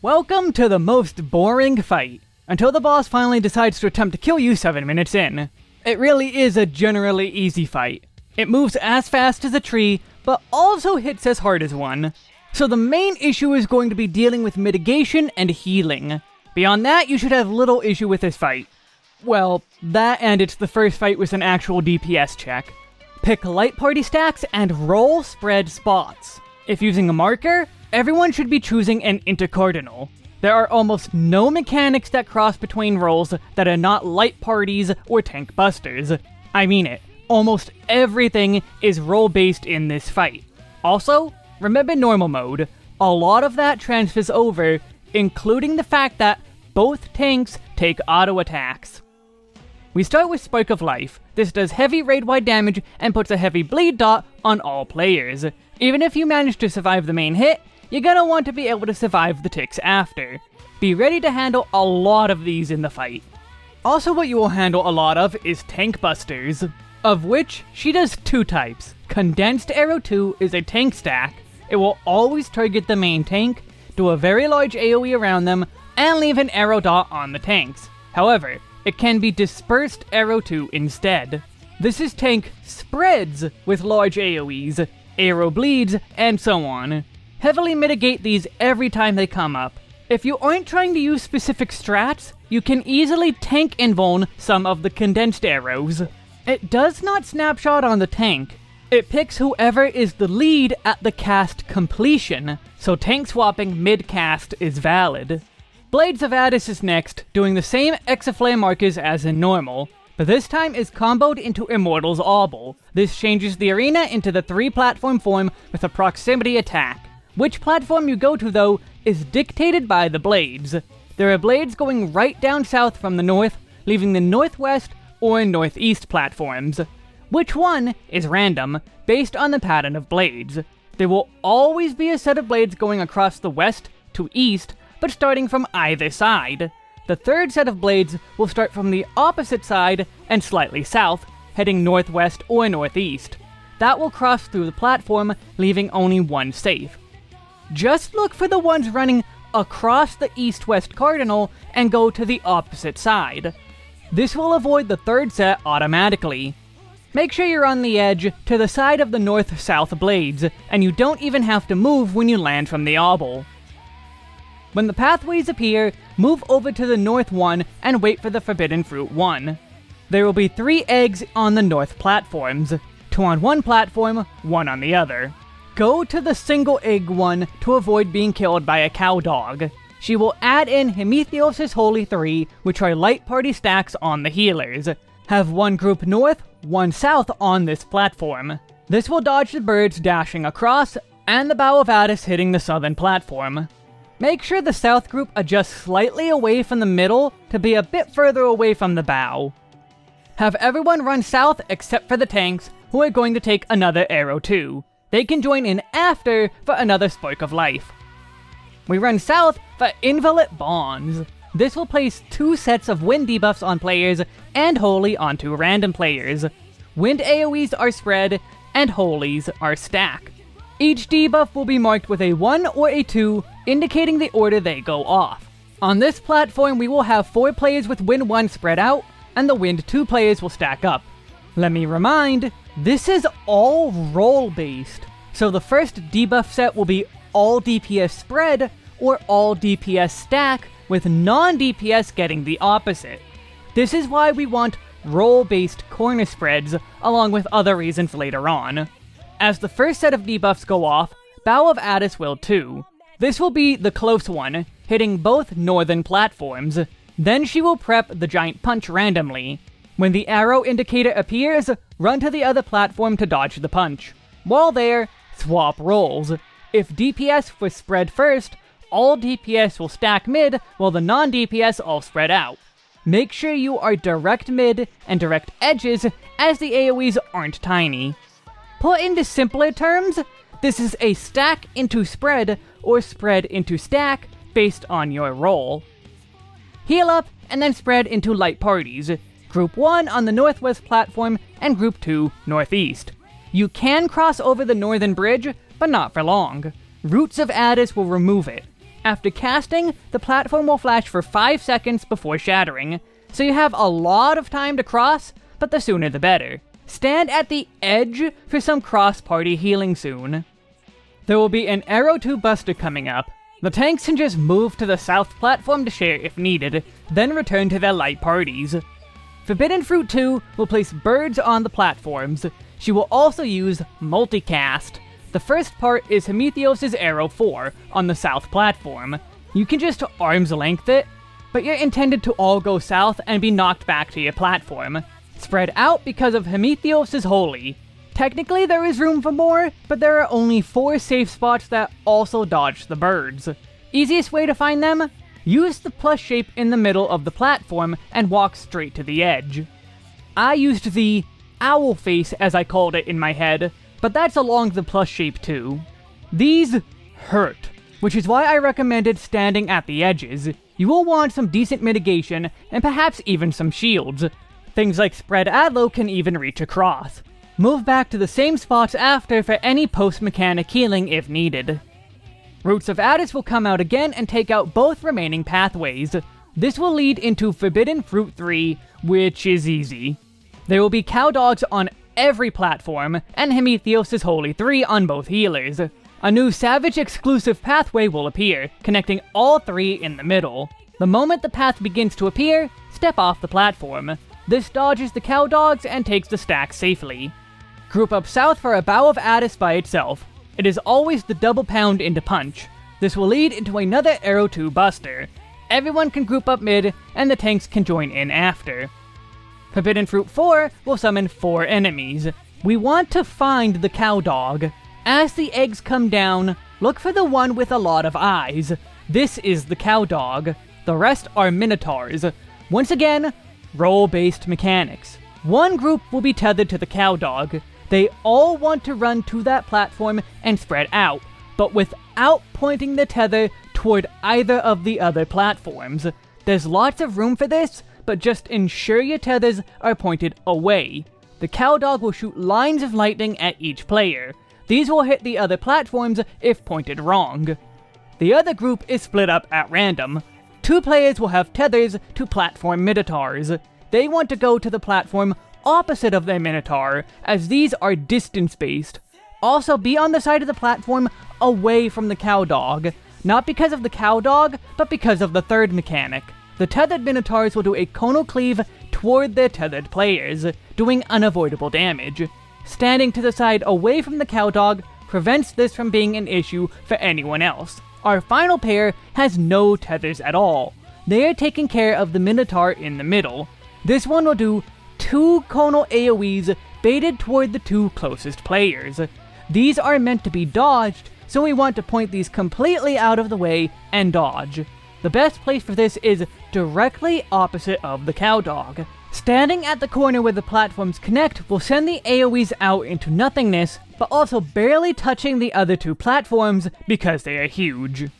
Welcome to the most boring fight, until the boss finally decides to attempt to kill you 7 minutes in. It really is a generally easy fight. It moves as fast as a tree, but also hits as hard as one. So the main issue is going to be dealing with mitigation and healing. Beyond that, you should have little issue with this fight. Well, that and it's the first fight with an actual DPS check. Pick light party stacks and roll spread spots. If using a marker, everyone should be choosing an intercardinal. There are almost no mechanics that cross between roles that are not light parties or tank busters. I mean it. Almost everything is role-based in this fight. Also, remember normal mode. A lot of that transfers over, including the fact that both tanks take auto attacks. We start with Spark of Life. This does heavy raid-wide damage and puts a heavy bleed dot on all players. Even if you manage to survive the main hit, you're gonna want to be able to survive the ticks after. Be ready to handle a lot of these in the fight. Also what you will handle a lot of is tank busters, of which she does two types. Condensed Aero 2 is a tank stack. It will always target the main tank, do a very large AoE around them, and leave an arrow dot on the tanks. However, it can be Dispersed Aero 2 instead. This is tank spreads with large AoEs, arrow bleeds, and so on. Heavily mitigate these every time they come up. If you aren't trying to use specific strats, you can easily tank invuln some of the condensed arrows. It does not snapshot on the tank. It picks whoever is the lead at the cast completion, so tank swapping mid-cast is valid. Blades of Attis is next, doing the same exaflare markers as in normal, but this time is comboed into Immortal's Obol. This changes the arena into the 3-platform form with a proximity attack. Which platform you go to, though, is dictated by the blades. There are blades going right down south from the north, leaving the northwest or northeast platforms. Which one is random, based on the pattern of blades. There will always be a set of blades going across the west to east, but starting from either side. The third set of blades will start from the opposite side and slightly south, heading northwest or northeast. That will cross through the platform, leaving only one safe. Just look for the ones running across the east-west cardinal and go to the opposite side. This will avoid the third set automatically. Make sure you're on the edge to the side of the north-south blades, and you don't even have to move when you land from the obol. When the pathways appear, move over to the north one and wait for the Forbidden Fruit one. There will be 3 eggs on the north platforms, 2 on one platform, 1 on the other. Go to the single egg one to avoid being killed by a cow dog. She will add in Hemitheos's Holy 3, which are light party stacks on the healers. Have one group north, one south on this platform. This will dodge the birds dashing across and the Bough of Attis hitting the southern platform. Make sure the south group adjusts slightly away from the middle to be a bit further away from the bow. Have everyone run south except for the tanks, who are going to take another arrow too. They can join in after for another Spark of Life. We run south for Inviolate Bonds. This will place 2 sets of wind debuffs on players and holy onto random players. Wind AoEs are spread and holies are stack. Each debuff will be marked with a 1 or a 2, indicating the order they go off. On this platform we will have 4 players with wind 1 spread out, and the wind 2 players will stack up. Let me remind, this is all role-based, so the first debuff set will be all DPS spread or all DPS stack, with non-DPS getting the opposite. This is why we want role-based corner spreads, along with other reasons later on. As the first set of debuffs go off, Bough of Attis will too. This will be the close one, hitting both northern platforms. Then she will prep the giant punch randomly. When the arrow indicator appears, run to the other platform to dodge the punch. While there, swap roles. If DPS was spread first, all DPS will stack mid while the non-DPS all spread out. Make sure you are direct mid and direct edges, as the AoEs aren't tiny. Put into simpler terms, this is a stack into spread or spread into stack based on your role. Heal up and then spread into light parties. Group 1 on the northwest platform, and Group 2 northeast. You can cross over the northern bridge, but not for long. Roots of Attis will remove it. After casting, the platform will flash for 5 seconds before shattering, so you have a lot of time to cross, but the sooner the better. Stand at the edge for some cross-party healing soon. There will be an Aero 2 buster coming up. The tanks can just move to the south platform to share if needed, then return to their light parties. Forbidden Fruit 2 will place birds on the platforms. She will also use Multicast. The first part is Hemitheos's Aero 4 on the south platform. You can just arm's length it, but you're intended to all go south and be knocked back to your platform. Spread out because of Hemitheos's Holy. Technically there is room for more, but there are only 4 safe spots that also dodge the birds. Easiest way to find them? Use the plus shape in the middle of the platform and walk straight to the edge. I used the owl face as I called it in my head, but that's along the plus shape too. These hurt, which is why I recommended standing at the edges. You will want some decent mitigation and perhaps even some shields. Things like Spread Adlo can even reach across. Move back to the same spots after for any post-mechanic healing if needed. Roots of Attis will come out again and take out both remaining pathways. This will lead into Forbidden Fruit 3, which is easy. There will be cow dogs on every platform, and Hemitheos's Holy 3 on both healers. A new Savage exclusive pathway will appear, connecting all 3 in the middle. The moment the path begins to appear, step off the platform. This dodges the cow dogs and takes the stack safely. Group up south for a Bough of Attis by itself. It is always the double pound into punch. This will lead into another Aero 2 buster. Everyone can group up mid, and the tanks can join in after. Forbidden Fruit 4 will summon 4 enemies. We want to find the cow dog. As the eggs come down, look for the one with a lot of eyes. This is the cow dog. The rest are minotaurs. Once again, role-based mechanics. One group will be tethered to the cow dog. They all want to run to that platform and spread out, but without pointing the tether toward either of the other platforms. There's lots of room for this, but just ensure your tethers are pointed away. The cow dog will shoot lines of lightning at each player. These will hit the other platforms if pointed wrong. The other group is split up at random. 2 players will have tethers to platform minotaurs. They want to go to the platform opposite of their minotaur, as these are distance-based. Also be on the side of the platform away from the cow dog. Not because of the cow dog, but because of the third mechanic. The tethered minotaurs will do a conal cleave toward their tethered players, doing unavoidable damage. Standing to the side away from the cow dog prevents this from being an issue for anyone else. Our final pair has no tethers at all. They are taking care of the minotaur in the middle. This one will do 2 conal AoEs baited toward the 2 closest players. These are meant to be dodged, so we want to point these completely out of the way and dodge. The best place for this is directly opposite of the cow dog. Standing at the corner where the platforms connect will send the AoEs out into nothingness, but also barely touching the other 2 platforms because they are huge.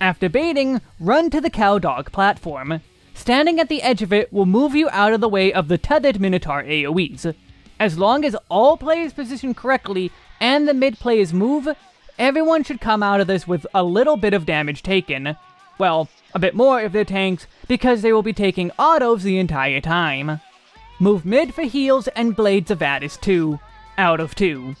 After baiting, run to the cow dog platform. Standing at the edge of it will move you out of the way of the tethered minotaur AoEs. As long as all players position correctly and the mid players move, everyone should come out of this with a little bit of damage taken. Well, a bit more if they're tanks, because they will be taking autos the entire time. Move mid for heals and Blades of Attis 2, out of 2.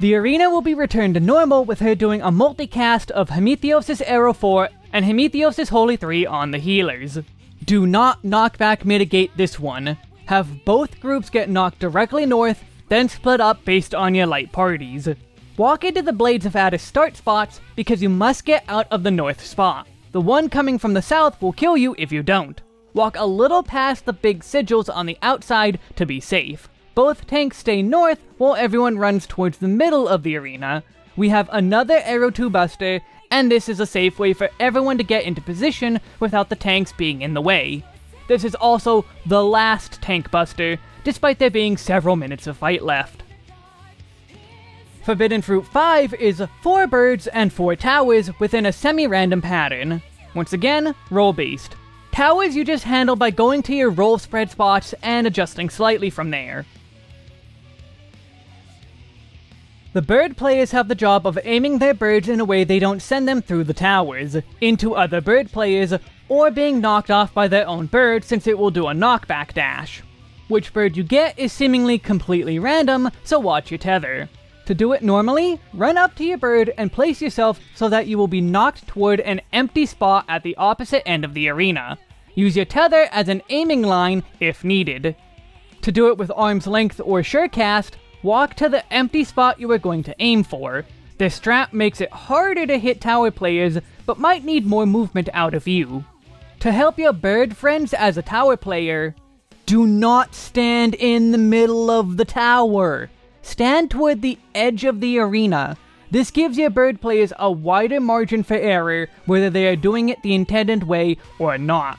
The arena will be returned to normal with her doing a multicast of Hemitheos's Aero 4 and Hemitheos's Holy 3 on the healers. Do not knockback mitigate this one. Have both groups get knocked directly north, then split up based on your light parties. Walk into the Blades of Attis start spots because you must get out of the north spot. The one coming from the south will kill you if you don't. Walk a little past the big sigils on the outside to be safe. Both tanks stay north while everyone runs towards the middle of the arena. We have another Aero 2 buster, and this is a safe way for everyone to get into position without the tanks being in the way. This is also the last tank buster, despite there being several minutes of fight left. Forbidden Fruit 5 is 4 birds and 4 towers within a semi-random pattern. Once again, roll-based. Towers you just handle by going to your roll spread spots and adjusting slightly from there. The bird players have the job of aiming their birds in a way they don't send them through the towers, into other bird players, or being knocked off by their own bird since it will do a knockback dash. Which bird you get is seemingly completely random, so watch your tether. To do it normally, run up to your bird and place yourself so that you will be knocked toward an empty spot at the opposite end of the arena. Use your tether as an aiming line if needed. To do it with arm's length or surecast, walk to the empty spot you are going to aim for. This strat makes it harder to hit tower players, but might need more movement out of you. To help your bird friends as a tower player, do not stand in the middle of the tower. Stand toward the edge of the arena. This gives your bird players a wider margin for error, whether they are doing it the intended way or not.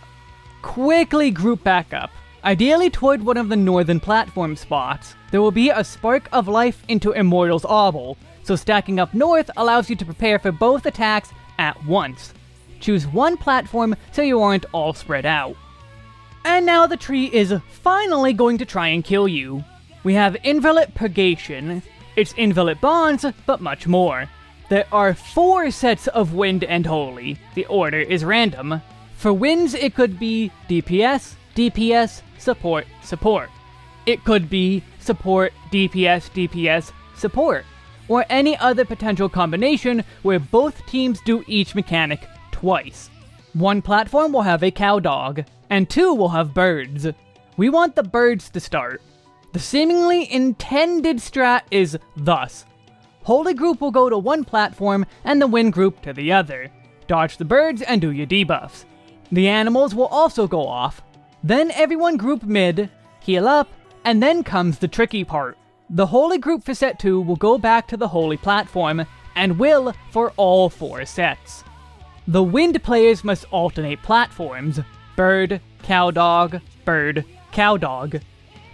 Quickly group back up, ideally toward one of the northern platform spots. There will be a Spark of Life into Immortal's Obol, so stacking up north allows you to prepare for both attacks at once. Choose one platform so you aren't all spread out. And now the tree is finally going to try and kill you. We have Inviolate Purgation. It's Inviolate Bonds, but much more. There are 4 sets of Wind and Holy. The order is random. For Winds, it could be DPS, DPS, Support, Support. It could be Support, DPS, DPS, Support. Or any other potential combination where both teams do each mechanic twice. One platform will have a cow dog, and 2 will have birds. We want the birds to start. The seemingly intended strat is thus. Holy group will go to one platform and the wind group to the other. Dodge the birds and do your debuffs. The animals will also go off. Then everyone group mid, heal up, and then comes the tricky part. The holy group for set 2 will go back to the holy platform, and will for all 4 sets. The wind players must alternate platforms. Bird, cow dog, bird, cow dog.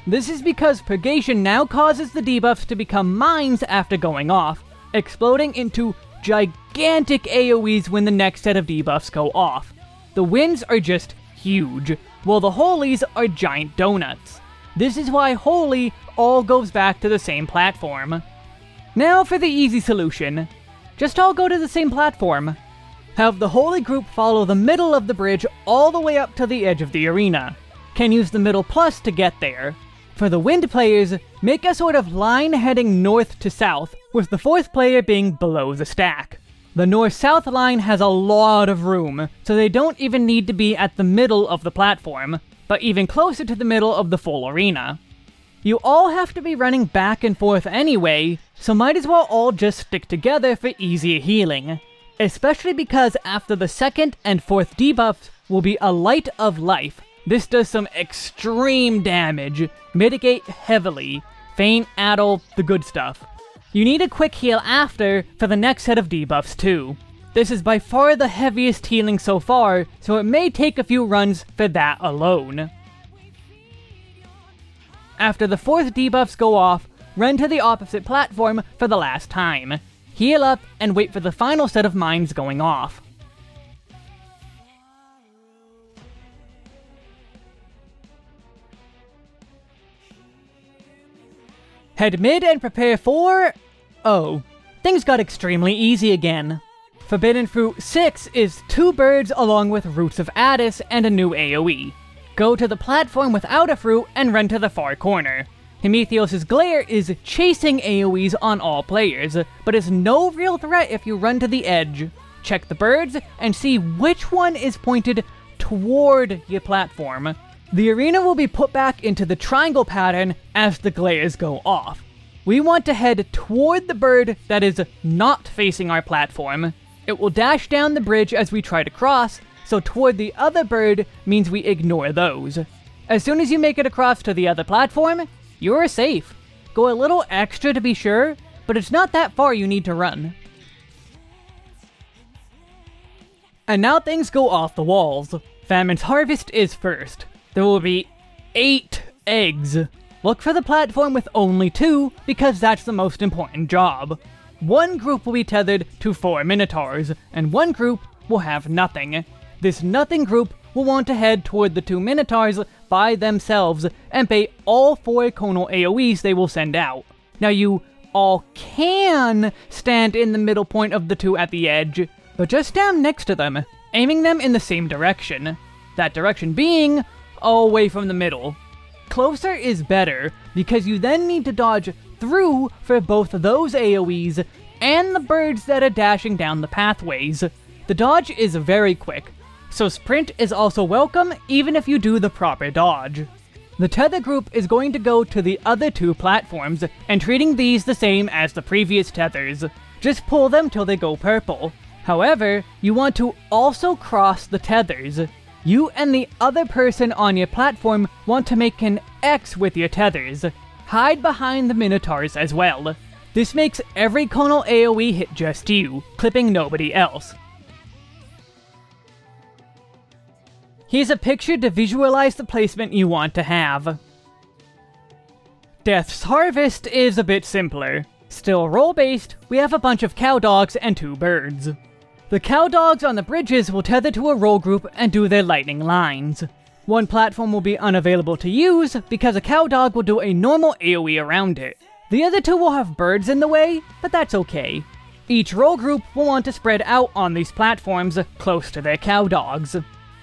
This is because Purgation now causes the debuffs to become mines after going off, exploding into gigantic AoEs when the next set of debuffs go off. The winds are just huge, while the holies are giant donuts. This is why holy all goes back to the same platform. Now for the easy solution. Just all go to the same platform. Have the holy group follow the middle of the bridge all the way up to the edge of the arena. Can use the middle plus to get there. For the wind players, make a sort of line heading north to south, with the 4th player being below the stack. The north-south line has a lot of room, so they don't even need to be at the middle of the platform, but even closer to the middle of the full arena. You all have to be running back and forth anyway, so might as well all just stick together for easier healing. Especially because after the 2nd and 4th debuffs will be a Light of Life. This does some extreme damage, mitigate heavily, feign, addle, the good stuff. You need a quick heal after for the next set of debuffs too. This is by far the heaviest healing so far, so it may take a few runs for that alone. After the 4th debuffs go off, run to the opposite platform for the last time. Heal up and wait for the final set of mines going off. Head mid and prepare for... oh, things got extremely easy again. Forbidden Fruit 6 is 2 birds along with Roots of Attis and a new AoE. Go to the platform without a fruit and run to the far corner. Hemitheos's glare is chasing AoEs on all players, but is no real threat if you run to the edge. Check the birds and see which one is pointed toward your platform. The arena will be put back into the triangle pattern as the glares go off. We want to head toward the bird that is not facing our platform. It will dash down the bridge as we try to cross, so toward the other bird means we ignore those. As soon as you make it across to the other platform, you're safe. Go a little extra to be sure, but it's not that far you need to run. And now things go off the walls. Famine's Harvest is first. There will be 8 eggs. Look for the platform with only 2, because that's the most important job. One group will be tethered to 4 Minotaurs, and one group will have nothing. This nothing group will want to head toward the 2 Minotaurs by themselves and bait all 4 conal AoEs they will send out. Now you all can stand in the middle point of the two at the edge, but just down next to them, aiming them in the same direction. That direction being away from the middle. Closer is better, because you then need to dodge through for both those AoEs and the birds that are dashing down the pathways. The dodge is very quick, so sprint is also welcome even if you do the proper dodge. The tether group is going to go to the other two platforms and treating these the same as the previous tethers. Just pull them till they go purple. However, you want to also cross the tethers. You and the other person on your platform want to make an X with your tethers. Hide behind the Minotaurs as well. This makes every conal AoE hit just you, clipping nobody else. Here's a picture to visualize the placement you want to have. Death's Harvest is a bit simpler. Still roll-based, we have a bunch of cow dogs and two birds. The cow dogs on the bridges will tether to a roll group and do their lightning lines. One platform will be unavailable to use because a cow dog will do a normal AoE around it. The other two will have birds in the way, but that's okay. Each roll group will want to spread out on these platforms close to their cow dogs.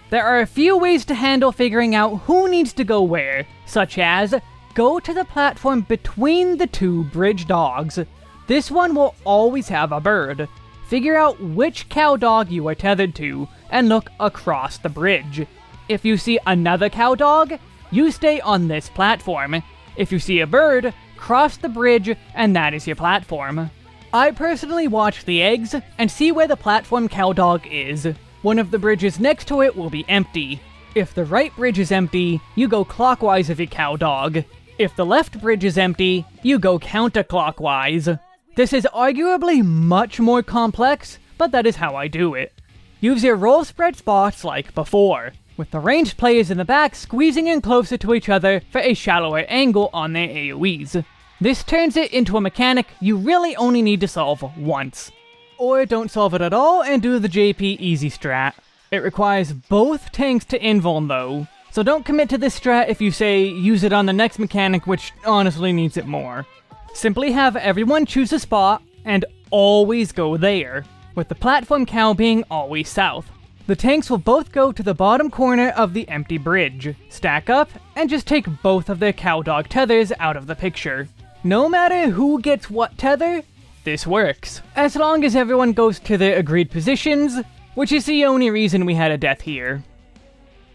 There are a few ways to handle figuring out who needs to go where, such as go to the platform between the two bridge dogs. This one will always have a bird. Figure out which cow dog you are tethered to, and look across the bridge. If you see another cow dog, you stay on this platform. If you see a bird, cross the bridge, and that is your platform. I personally watch the eggs and see where the platform cow dog is. One of the bridges next to it will be empty. If the right bridge is empty, you go clockwise of your cow dog. If the left bridge is empty, you go counterclockwise. This is arguably much more complex, but that is how I do it. Use your roll spread spots like before, with the ranged players in the back squeezing in closer to each other for a shallower angle on their AoEs. This turns it into a mechanic you really only need to solve once. Or don't solve it at all and do the JP easy strat. It requires both tanks to invuln though, so don't commit to this strat if you say use it on the next mechanic, which honestly needs it more. Simply have everyone choose a spot, and always go there, with the platform cow being always south. The tanks will both go to the bottom corner of the empty bridge, stack up, and just take both of their cow dog tethers out of the picture. No matter who gets what tether, this works, as long as everyone goes to their agreed positions, which is the only reason we had a death here.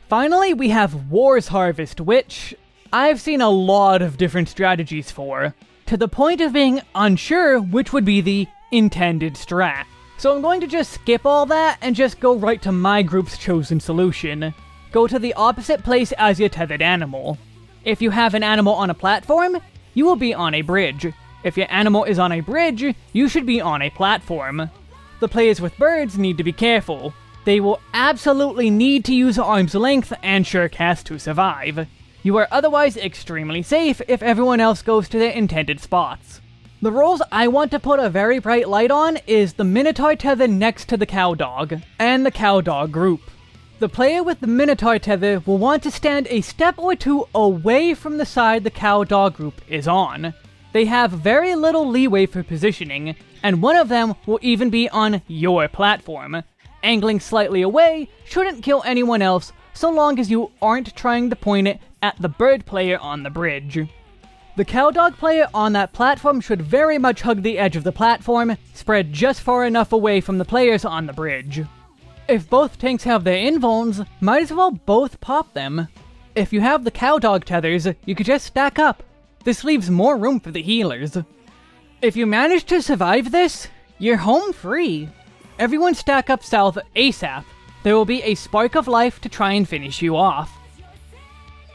Finally, we have War's Harvest, which I've seen a lot of different strategies for, to the point of being unsure which would be the intended strat. So I'm going to just skip all that and just go right to my group's chosen solution. Go to the opposite place as your tethered animal. If you have an animal on a platform, you will be on a bridge. If your animal is on a bridge, you should be on a platform. The players with birds need to be careful. They will absolutely need to use arm's length and surecast to survive. You are otherwise extremely safe if everyone else goes to their intended spots. The roles I want to put a very bright light on is the Minotaur tether next to the cow dog, and the cow dog group. The player with the Minotaur tether will want to stand a step or two away from the side the cow dog group is on. They have very little leeway for positioning, and one of them will even be on your platform. Angling slightly away shouldn't kill anyone else, so long as you aren't trying to point it at the bird player on the bridge. The cow dog player on that platform should very much hug the edge of the platform, spread just far enough away from the players on the bridge. If both tanks have their invulns, might as well both pop them. If you have the cow dog tethers, you could just stack up. This leaves more room for the healers. If you manage to survive this, you're home free. Everyone stack up south ASAP. There will be a Spark of Life to try and finish you off.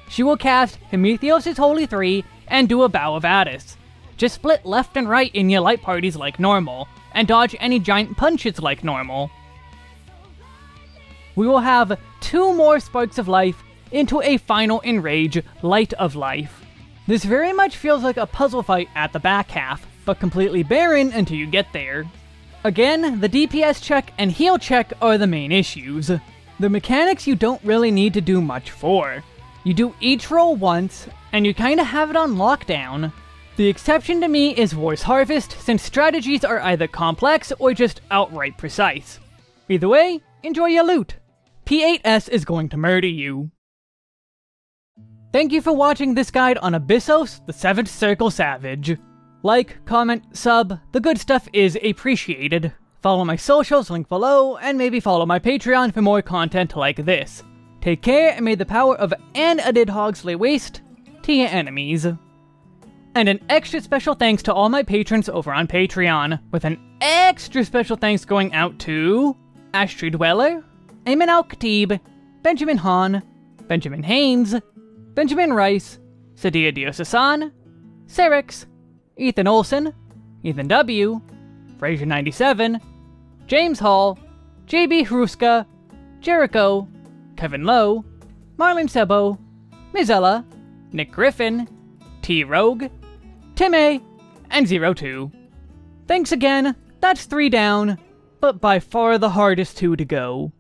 She will cast Hemitheos's Holy 3 and do a Bough of Attis. Just split left and right in your light parties like normal, and dodge any giant punches like normal. We will have two more Sparks of Life into a final Enrage, Light of Life. This very much feels like a puzzle fight at the back half, but completely barren until you get there. Again, the DPS check and heal check are the main issues. The mechanics you don't really need to do much for. You do each roll once, and you kinda have it on lockdown. The exception to me is War's Harvest, since strategies are either complex or just outright precise. Either way, enjoy your loot. P8S is going to murder you. Thank you for watching this guide on Abyssos, the 7th Circle Savage. Like, comment, sub, the good stuff is appreciated. Follow my socials, link below, and maybe follow my Patreon for more content like this. Take care, and may the power of an Adidhogs lay waste to your enemies. And an extra special thanks to all my patrons over on Patreon, with an extra special thanks going out to Astrid Weller, Ayman Al-Khatib, Benjamin Hahn, Benjamin Haynes, Benjamin Rice, Sadia Diosasan, Serix, Ethan Olson, Ethan W, Fraser97, James Hall, JB Hruska, Jericho, Kevin Lowe, Marlon Sebo, Mizella, Nick Griffin, T Rogue, Tim A, and 02. Thanks again, that's 3 down, but by far the hardest 2 to go.